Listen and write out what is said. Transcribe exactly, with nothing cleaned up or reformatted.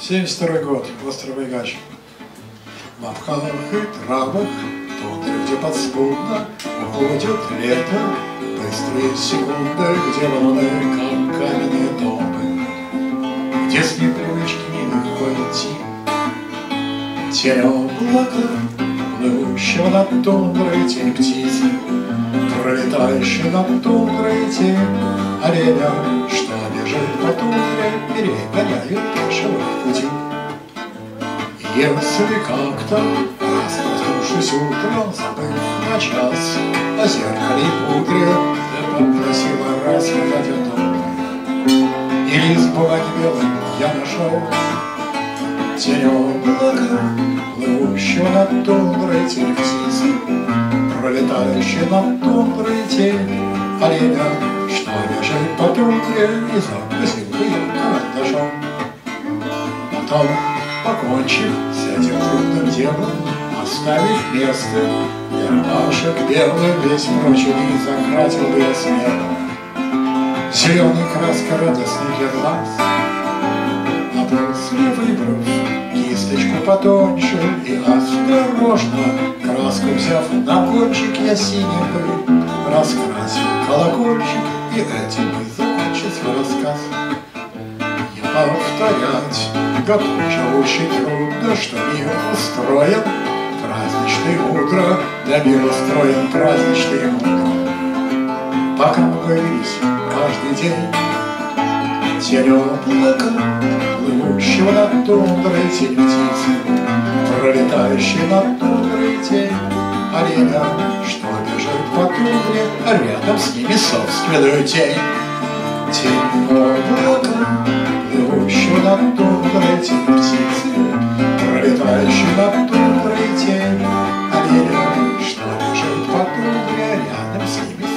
семьдесят второй год, остров Айгач. В обхалах и травах, тундры, где подспудно уходит лето, быстрые секунды, где волны, как каменные топы, где с непривычки не идти. Тень облака, плывущего над тундрой, тень птицы, пролетающей над тундрой, тень оленя, что бежит по тундре, перегоняет пешего пути. Если как-то, раз проснувшись утром, забыв на час о зеркале и пудре, ты попросила раз отдать в тундру, и лист бумаги белым я нашел. Тень облака, плывущего над тундрой, тень птицы, пролетающей над тундрой, тень оленя, что бежит по тундре и запустил ее карандашом. Потом, покончив с этим трудным делом, оставив место для рвашек белых, весь прочий мир закратил бы я смело зеленой краской радостных для глаз. После, выбрав кисточку потоньше и осторожно краску взяв на кончик, я синей пыль раскрасил колокольчик, и этим и закончился рассказ. Я повторять, как уже очень трудно, что мир устроен праздничное утро, для мира устроен праздничное утро. Пока мы говорились каждый день. Тень облака, плывущего над тундрой, тень птицы, пролетающей над тундрой, тень оленя, что бежит по тундре, а рядом с ними собственную тень. Тень облака, плывущего над тундрой, тень птицы, пролетающей над тундрой, тень оленя, что бежит по тундре, а рядом с ними